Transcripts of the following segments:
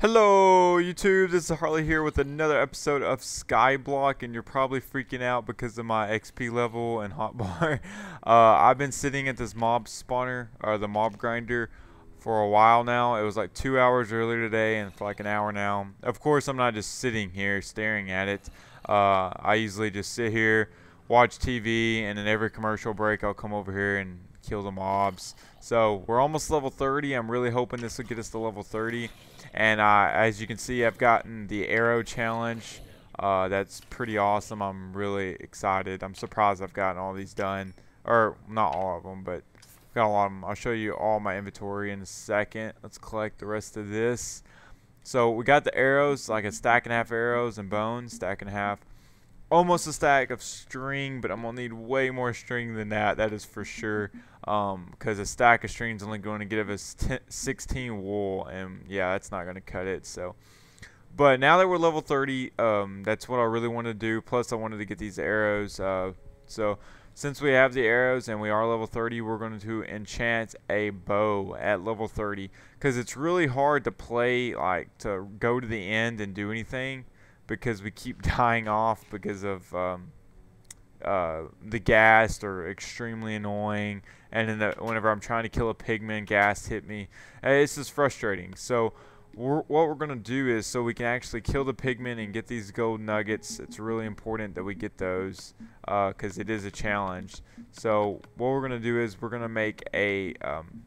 Hello YouTube, this is Harley here with another episode of Skyblock, and you're probably freaking out because of my XP level and hotbar. I've been sitting at this mob spawner, or the mob grinder, for a while now. It was like 2 hours earlier today and for like an hour now. Of course, I'm not just sitting here staring at it. I usually just sit here, watch TV, and in every commercial break I'll come over here and kill the mobs. So we're almost level 30. I'm really hoping this will get us to level 30, and as you can see, I've gotten the arrow challenge. That's pretty awesome. I'm really excited. I'm surprised I've gotten all these done, or not all of them, but I've got a lot of them. I'll show you all my inventory in a second. Let's collect the rest of this. So we got the arrows, like a stack and a half arrows and bones, stack and a half, almost a stack of string, but I'm gonna need way more string than that is for sure, because a stack of string is only going to give us 16 wool, and yeah, that's not going to cut it. So, but now that we're level 30, that's what I really want to do. Plus I wanted to get these arrows, so since we have the arrows and we are level 30, we're going to enchant a bow at level 30, because it's really hard to play, like to go to the end and do anything, because we keep dying off because of the ghast are extremely annoying, and then whenever I'm trying to kill a pigman, ghast hit me. It's just frustrating. So what we're gonna do is, so we can actually kill the pigman and get these gold nuggets, it's really important that we get those, because it is a challenge. So what we're gonna do is we're gonna make a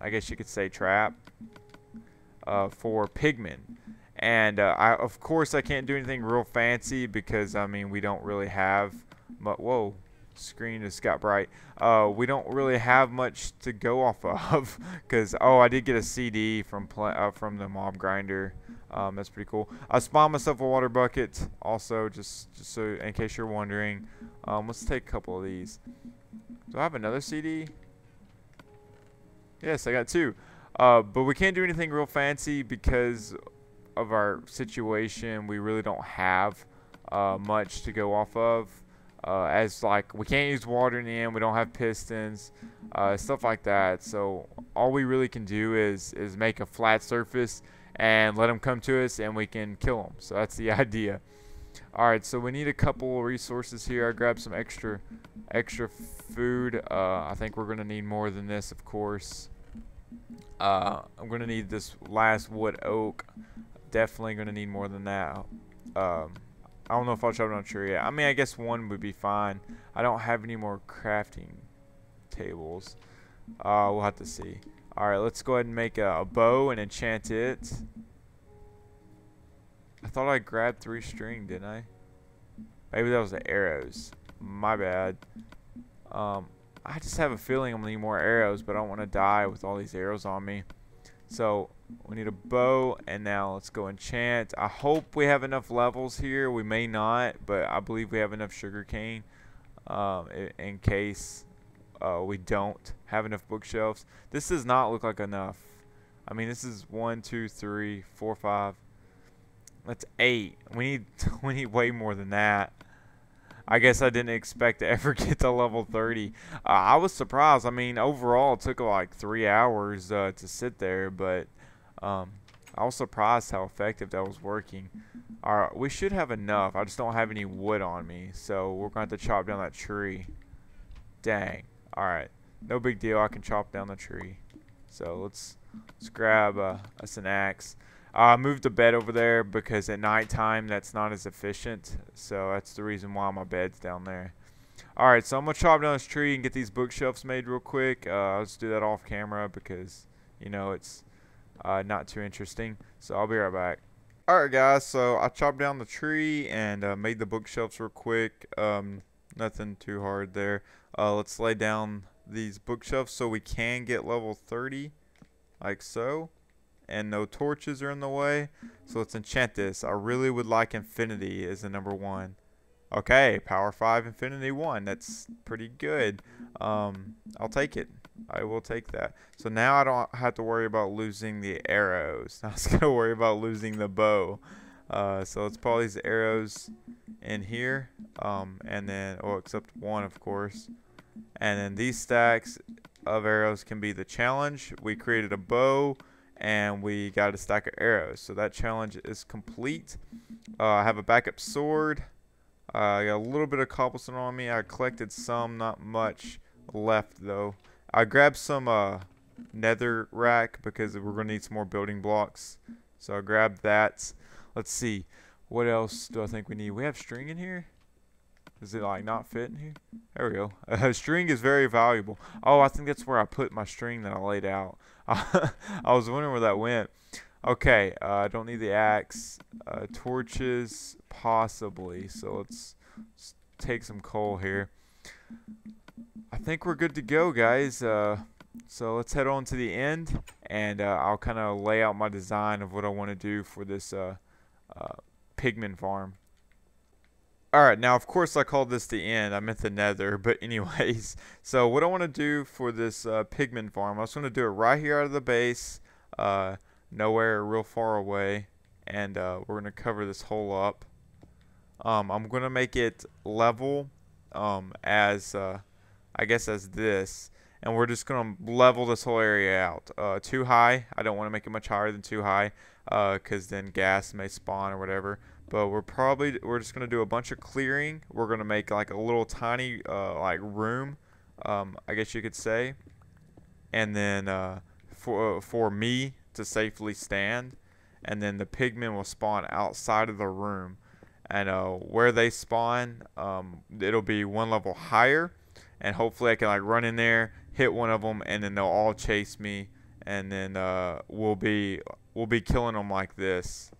I guess you could say trap for pigmen. And of course, I can't do anything real fancy because, I mean, we don't really have, but whoa, screen just got bright. We don't really have much to go off of, because oh, I did get a CD from the mob grinder. That's pretty cool. I spawned myself a water bucket, also, just so in case you're wondering. Let's take a couple of these. Do I have another CD? Yes, I got two. But we can't do anything real fancy because of our situation. We really don't have much to go off of, as like we can't use water in the end, we don't have pistons, stuff like that. So all we really can do is make a flat surface and let them come to us, and we can kill them. So that's the idea. All right, so we need a couple resources here. I grabbed some extra food. I think we're gonna need more than this, of course. I'm gonna need this last wood oak. Definitely gonna need more than that. I don't know if I'll try, I'm not sure yet. I mean, I guess one would be fine. I don't have any more crafting tables. We'll have to see. All right, let's go ahead and make a bow and enchant it. I thought I grabbed 3 string, didn't I? Maybe that was the arrows. My bad. I just have a feeling I'm gonna need more arrows, but I don't want to die with all these arrows on me. So we need a bow, and now let's go enchant. I hope we have enough levels here. We may not, but I believe we have enough sugarcane in case we don't have enough bookshelves. This does not look like enough. I mean, this is 1, 2, 3, 4, 5. That's 8. We need way more than that. I guess I didn't expect to ever get to level 30. I was surprised. I mean, overall, it took like 3 hours to sit there, but I was surprised how effective that was working. All right, we should have enough. I just don't have any wood on me, so we're going to have to chop down that tree. Dang. All right, no big deal. I can chop down the tree. So let's grab us an axe. I moved the bed over there because at nighttime that's not as efficient, so that's the reason why my bed's down there. All right, so I'm gonna chop down this tree and get these bookshelves made real quick. I'll just do that off camera because, you know, it's not too interesting. So I'll be right back. All right, guys. So I chopped down the tree and made the bookshelves real quick. Nothing too hard there. Let's lay down these bookshelves so we can get level 30, like so. And no torches are in the way, so let's enchant this. I really would like infinity as the number 1. Okay, power 5, infinity 1. That's pretty good. I'll take it. I will take that. So now I don't have to worry about losing the arrows. I was gonna worry about losing the bow. So let's put all these arrows in here, and then, oh, except one, of course. And then these stacks of arrows can be the challenge. We created a bow and we got a stack of arrows. So that challenge is complete. I have a backup sword. I got a little bit of cobblestone on me. I collected some, not much left though. I grabbed some nether rack because we're going to need some more building blocks. So I grabbed that. Let's see. What else do I think we need? We have string in here? Does it like not fit in here? There we go. String is very valuable. Oh, I think that's where I put my string that I laid out. I was wondering where that went. Okay, I don't need the axe. Torches, possibly. So let's take some coal here. I think we're good to go, guys. So let's head on to the end, and I'll kind of lay out my design of what I want to do for this pigman farm. Alright, now of course I called this the end. I meant the nether, but anyways. So what I want to do for this pigman farm, I just want to do it right here out of the base. Nowhere real far away. And we're going to cover this hole up. I'm going to make it level as this. And we're just going to level this whole area out. Too high. I don't want to make it much higher than too high. Because then gas may spawn or whatever. But we're just gonna do a bunch of clearing. We're gonna make like a little tiny like room, I guess you could say, and then for me to safely stand, and then the pigmen will spawn outside of the room, and where they spawn, it'll be one level higher, and hopefully I can like run in there, hit one of them, and then they'll all chase me, and then we'll be killing them like this.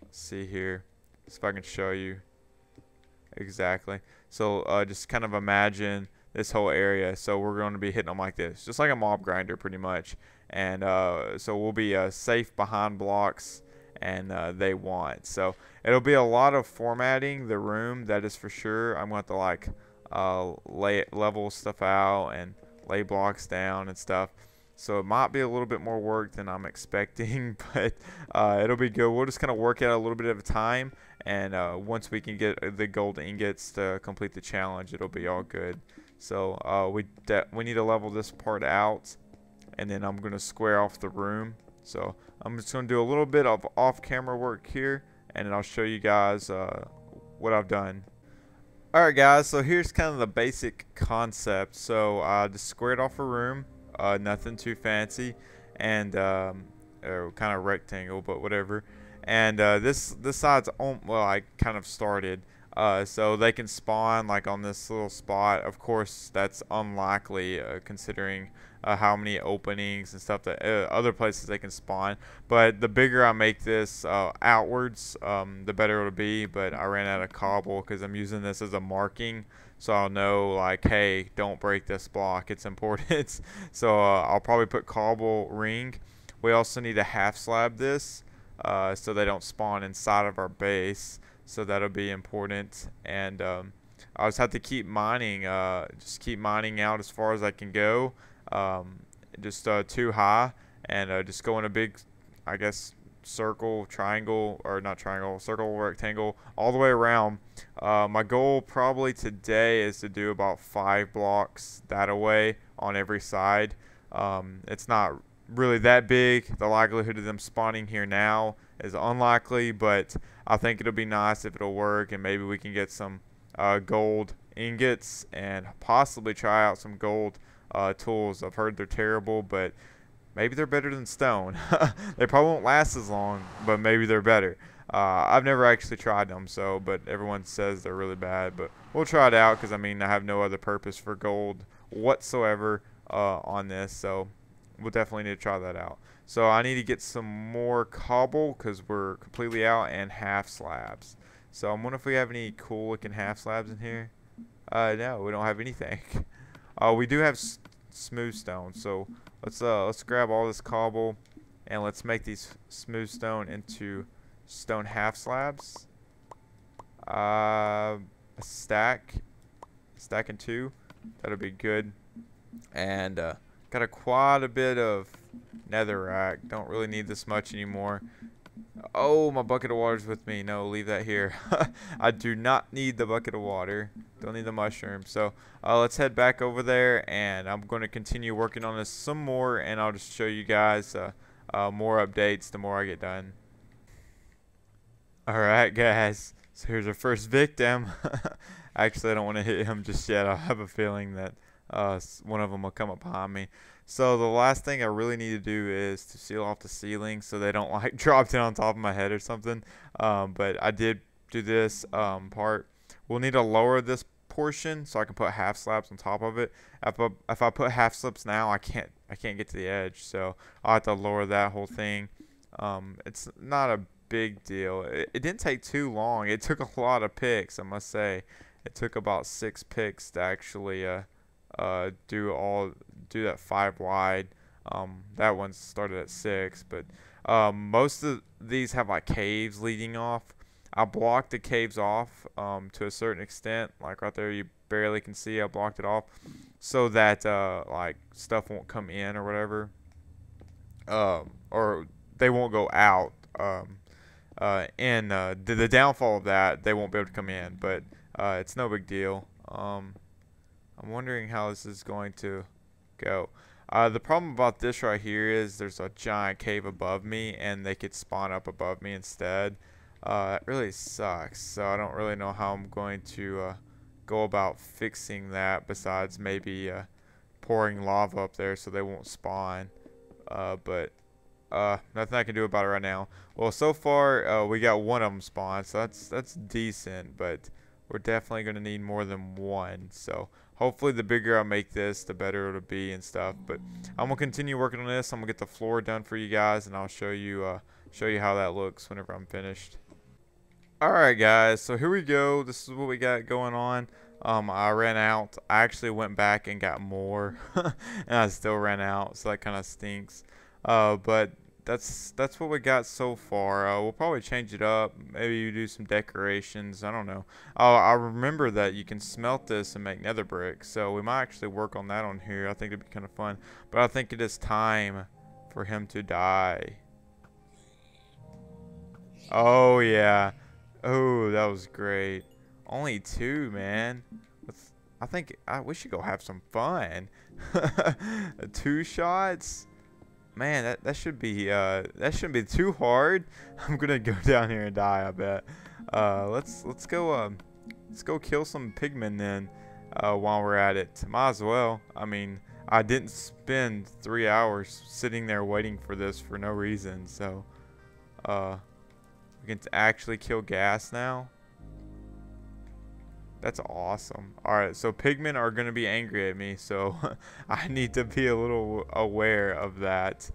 Let's see here. If I can show you exactly. So just kind of imagine this whole area. So we're going to be hitting them like this, just like a mob grinder pretty much. And so we'll be safe behind blocks, and they want. So it'll be a lot of formatting the room, that is for sure. I'm going to have to like level stuff out and lay blocks down and stuff. So it might be a little bit more work than I'm expecting, but it'll be good. We'll just kind of work out a little bit at a time, and once we can get the gold ingots to complete the challenge, it'll be all good. So we need to level this part out, and then I'm going to square off the room. So I'm just going to do a little bit of off-camera work here, and then I'll show you guys what I've done. Alright guys, so here's kind of the basic concept. So I just squared off a room. Nothing too fancy, and kind of rectangle, but whatever. And this side's on, well, I kind of started, so they can spawn like on this little spot. Of course, that's unlikely considering how many openings and stuff that other places they can spawn. But the bigger I make this outwards, the better it'll be. But I ran out of cobble because I'm using this as a marking. So I'll know like, hey, don't break this block, it's important. So I'll probably put cobble ring. We also need to half slab this so they don't spawn inside of our base. So that'll be important. And I'll just have to keep mining, just keep mining out as far as I can go. Just too high, and just go in a big, I guess, circle, triangle, or not triangle, circle, rectangle, all the way around. My goal probably today is to do about 5 blocks that away on every side. It's not really that big. The likelihood of them spawning here now is unlikely, but I think it'll be nice if it'll work, and maybe we can get some gold ingots and possibly try out some gold tools. I've heard they're terrible, but maybe they're better than stone. They probably won't last as long, but maybe they're better. I've never actually tried them, so, but everyone says they're really bad. But we'll try it out because, I mean, I have no other purpose for gold whatsoever on this. So we'll definitely need to try that out. So I need to get some more cobble because we're completely out, and half slabs. So I'm wondering if we have any cool looking half slabs in here. No, we don't have anything. We do have smooth stone, so let's grab all this cobble, and let's make these smooth stone into stone half slabs. A stack and 2, that'll be good. And got quite a bit of netherrack. Don't really need this much anymore. Oh, my bucket of water's with me. No, leave that here. I do not need the bucket of water. Don't need the mushroom. So let's head back over there, and I'm going to continue working on this some more, and I'll just show you guys more updates the more I get done. Alright guys, so here's our first victim. Actually, I don't want to hit him just yet. I have a feeling that one of them will come up behind me. So the last thing I really need to do is to seal off the ceiling so they don't like drop down on top of my head or something. But I did do this part. We'll need to lower this portion so I can put half slabs on top of it. If I put half slabs now, I can't get to the edge, so I'll have to lower that whole thing. It's not a big deal. It didn't take too long. It took a lot of picks, I must say. It took about 6 picks to actually do that 5 wide. That one started at 6, but most of these have like caves leading off. I blocked the caves off to a certain extent, like right there you barely can see I blocked it off so that like stuff won't come in or whatever, or they won't go out, and the downfall of that, they won't be able to come in, but it's no big deal. I'm wondering how this is going to go. The problem about this right here is there's a giant cave above me and they could spawn up above me instead. That really sucks, so I don't really know how I'm going to go about fixing that, besides maybe pouring lava up there so they won't spawn, but nothing I can do about it right now. Well, so far we got one of them spawned, so that's decent, but we're definitely going to need more than one, so hopefully the bigger I make this, the better it'll be and stuff. But I'm going to continue working on this. I'm going to get the floor done for you guys, and I'll show you how that looks whenever I'm finished. Alright guys, so here we go. This is what we got going on. I ran out. I actually went back and got more, and I still ran out, so that kind of stinks. But that's what we got so far. We'll probably change it up. Maybe you do some decorations. I don't know. I remember that you can smelt this and make nether bricks, so we might actually work on that on here. I think it'd be kind of fun. But I think it is time for him to die. Oh yeah. Oh, that was great. Only 2, man. I think we should go have some fun. 2 shots. Man, that should be that shouldn't be too hard. I'm gonna go down here and die, I bet. Let's go kill some pigmen then, while we're at it. Might as well. I mean, I didn't spend 3 hours sitting there waiting for this for no reason. So, we can actually kill gas now. That's awesome. Alright, so pigmen are going to be angry at me, so I need to be a little aware of that.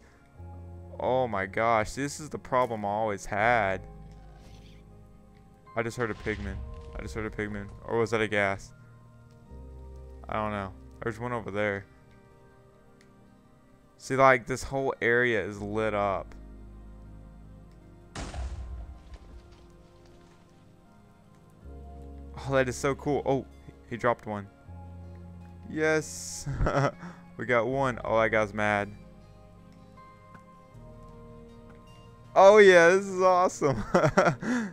Oh my gosh, this is the problem I always had. I just heard a pigman. I just heard a pigman. Or was that a gas? I don't know. There's one over there. See, like, this whole area is lit up. Oh, that is so cool. Oh, he dropped one. Yes. We got one. Oh, that guy's mad. Oh, yeah. This is awesome. This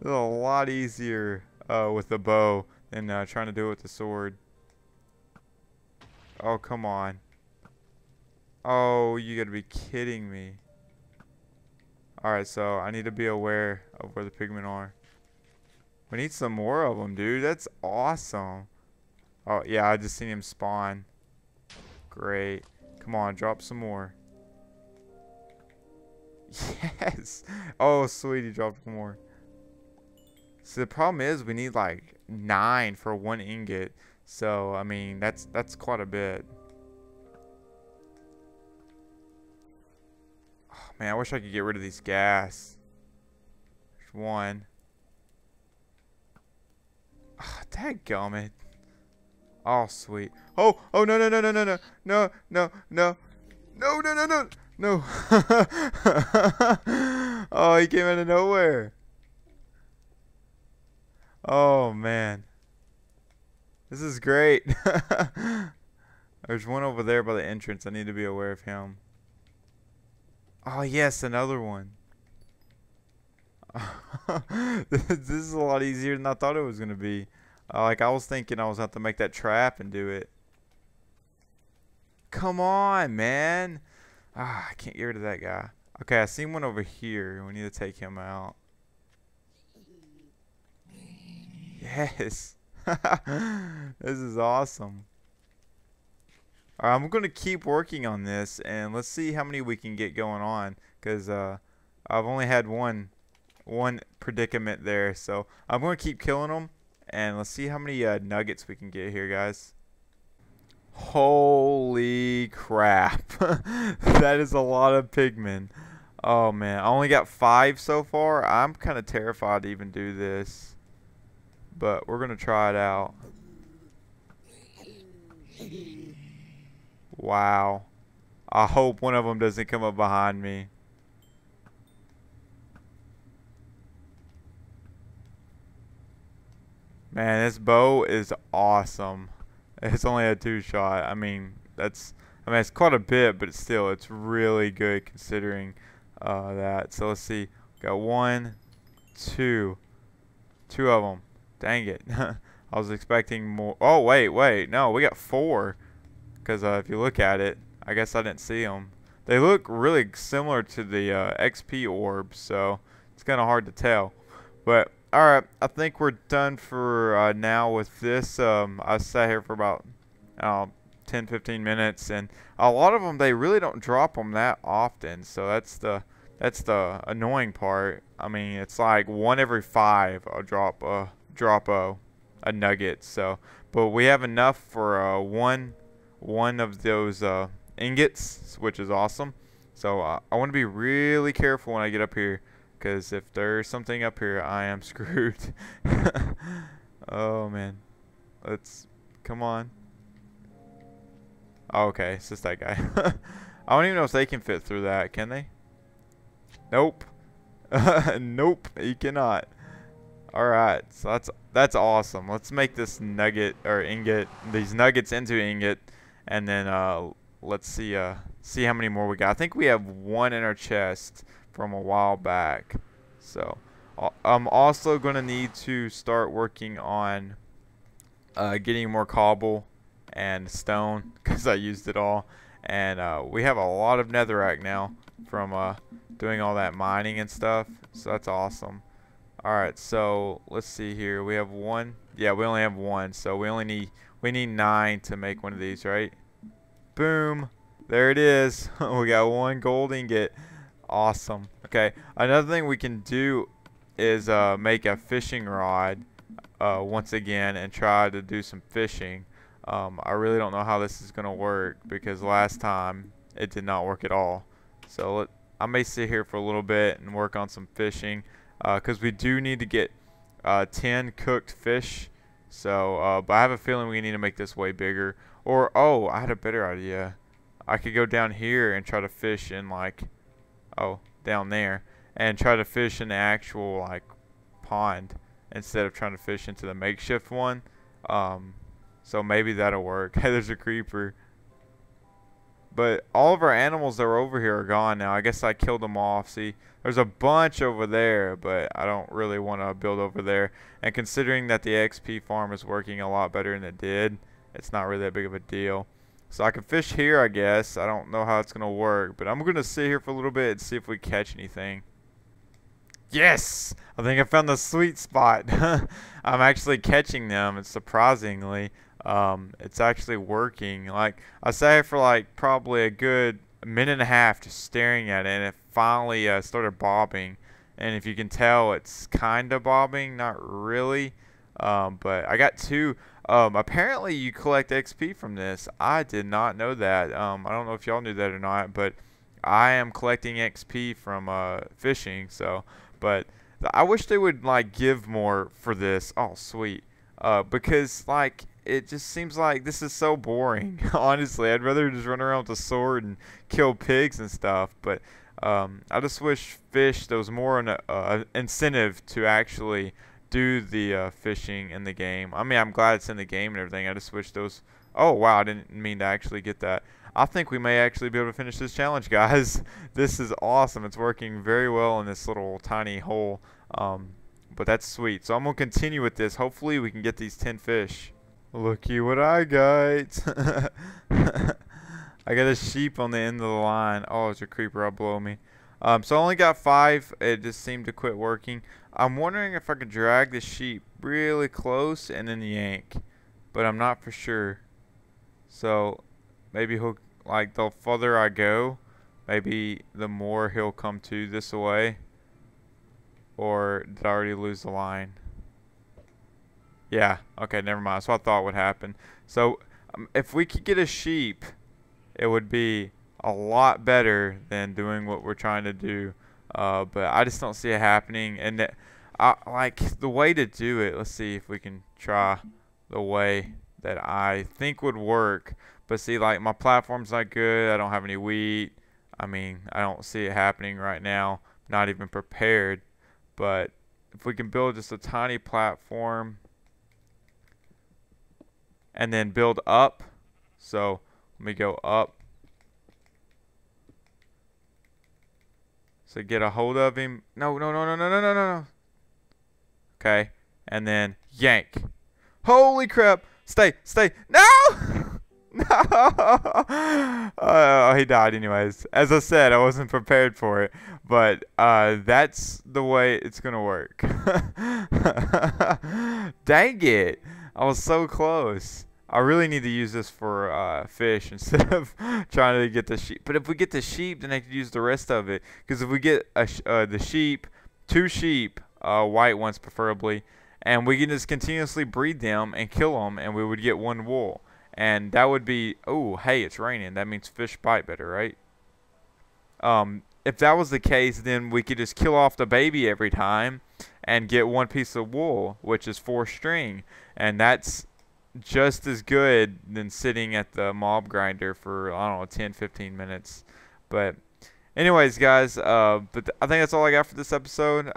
is a lot easier with the bow than trying to do it with the sword. Oh, come on. Oh, you gotta be kidding me. Alright, so I need to be aware of where the pigmen are. We need some more of them, dude. That's awesome. Oh, yeah, I just seen him spawn. Great. Come on, drop some more. Yes. Oh, sweet, he dropped more. So the problem is we need like 9 for 1 ingot. So, I mean, that's quite a bit. Oh, man, I wish I could get rid of these gas. There's one. Oh, dadgummit. Oh, sweet. Oh, oh, no, no, no, no, no, no, no, no, no, no, no, no, no, no. Oh, he came out of nowhere. Oh, man. This is great. There's one over there by the entrance. I need to be aware of him. Oh, yes, another one. This is a lot easier than I thought it was going to be. Like, I was thinking I was going to have to make that trap and do it. Come on, man. Ah, I can't get rid of that guy. Okay, I seen one over here. We need to take him out. Yes. This is awesome. Alright, I'm going to keep working on this. And let's see how many we can get going on. Because I've only had one predicament there. So I'm going to keep killing them. And let's see how many nuggets we can get here, guys. Holy crap. That is a lot of pigmen. Oh, man. I only got 5 so far. I'm kind of terrified to even do this. But we're going to try it out. Wow. I hope one of them doesn't come up behind me. Man, this bow is awesome. It's only a 2-shot. I mean, it's quite a bit, but it's really good considering that. So let's see. Got 1, 2, 2 of them. Dang it! I was expecting more. Oh wait, no, we got 4. Because if you look at it, I guess I didn't see them. They look really similar to the XP orbs, so it's kind of hard to tell. But alright, I think we're done for now with this. I sat here for about 10-15 minutes, and a lot of them, they really don't drop them that often, so that's the annoying part. I mean, it's like 1 every 5 I'll drop a nugget. So, but we have enough for one of those ingots, which is awesome. So I want to be really careful when I get up here. Because if there's something up here, I am screwed. Oh, man. Let's... Come on. Oh, okay, it's just that guy. I don't even know if they can fit through that. Can they? Nope. Nope, you cannot. Alright, so that's awesome. Let's make this nugget, or ingot, these nuggets into ingot. And then let's see how many more we got. I think we have 1 in our chest from a while back. So I'm also going to need to start working on getting more cobble and stone, because I used it all. And we have a lot of netherrack now from doing all that mining and stuff, so that's awesome. Alright, so let's see here. We have 1. Yeah, we only have 1, so we need 9 to make one of these, right? Boom, there it is. We got 1 gold ingot. Awesome. Okay, another thing we can do is make a fishing rod once again and try to do some fishing. I really don't know how this is gonna work, because last time it did not work at all. So I may sit here for a little bit and work on some fishing, because we do need to get 10 cooked fish. So but I have a feeling we need to make this way bigger. Or oh, I had a better idea. I could go down here and try to fish in like down there, and try to fish in the actual like pond instead of trying to fish into the makeshift one. So maybe that'll work. Hey, there's a creeper. But all of our animals that are over here are gone now. I guess I killed them off. See, there's a bunch over there, but I don't really want to build over there. And considering that the XP farm is working a lot better than it did, it's not really that big of a deal. So I can fish here, I guess. I don't know how it's going to work, but I'm going to sit here for a little bit and see if we catch anything. Yes! I think I found the sweet spot. I'm actually catching them, and surprisingly, it's actually working. Like, I sat here for like probably a good minute and a half just staring at it, and it finally started bobbing. And if you can tell, it's kind of bobbing, not really. But I got 2. Apparently you collect XP from this. I did not know that. I don't know if y'all knew that or not, but I am collecting XP from fishing. So, but I wish they would like give more for this. Oh, sweet. Because like it just seems like this is so boring. Honestly, I'd rather just run around with a sword and kill pigs and stuff. But I just wish there was more an incentive to actually do the fishing in the game. I mean, I'm glad it's in the game and everything. I just wish those... Oh, wow, I didn't mean to actually get that. I think we may actually be able to finish this challenge, guys. This is awesome. It's working very well in this little tiny hole. But that's sweet. So I'm going to continue with this. Hopefully, we can get these 10 fish. Looky what I got. I got a sheep on the end of the line. Oh, it's a creeper up below me. So I only got 5. It just seemed to quit working. I'm wondering if I could drag the sheep really close and then yank, but I'm not for sure. So maybe he'll, like, the further I go, maybe the more he'll come to this way. Or did I already lose the line? Yeah, okay, never mind. That's what I thought would happen. So if we could get a sheep, it would be a lot better than doing what we're trying to do, but I just don't see it happening. And that, like, the way to do it, let's see if we can try the way that I think would work. But see, like, my platform's not good. I don't have any wheat. I mean, I don't see it happening right now. Not even prepared. But if we can build just a tiny platform and then build up, so let me go up. So get a hold of him. No, no, no, no, no, no, no, no. Okay. And then yank. Holy crap. Stay, stay. No! No! Oh, he died anyways. As I said, I wasn't prepared for it. But that's the way it's going to work. Dang it. I was so close. I really need to use this for fish instead of trying to get the sheep. But if we get the sheep, then I could use the rest of it. Because if we get the sheep, 2 sheep, white ones preferably, and we can just continuously breed them and kill them, and we would get 1 wool. And that would be, oh, hey, it's raining. That means fish bite better, right? If that was the case, then we could just kill off the baby every time and get 1 piece of wool, which is 4 string. And that's just as good than sitting at the mob grinder for, I don't know, 10-15 minutes. But anyways, guys, I think that's all I got for this episode.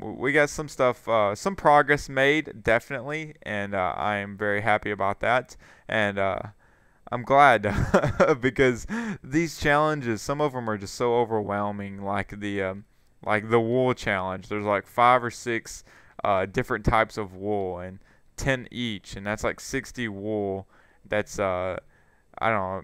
We got some stuff, some progress made, definitely, and I am very happy about that. And I'm glad because these challenges, some of them are just so overwhelming, like the wool challenge. There's like 5 or 6 different types of wool, and 10 each, and that's like 60 wool. That's I don't know,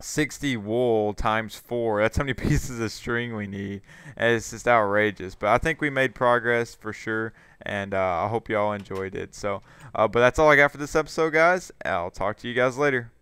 60 wool times 4. That's how many pieces of string we need, and it's just outrageous. But I think we made progress for sure, and I hope y'all enjoyed it. So but that's all I got for this episode, guys. I'll talk to you guys later.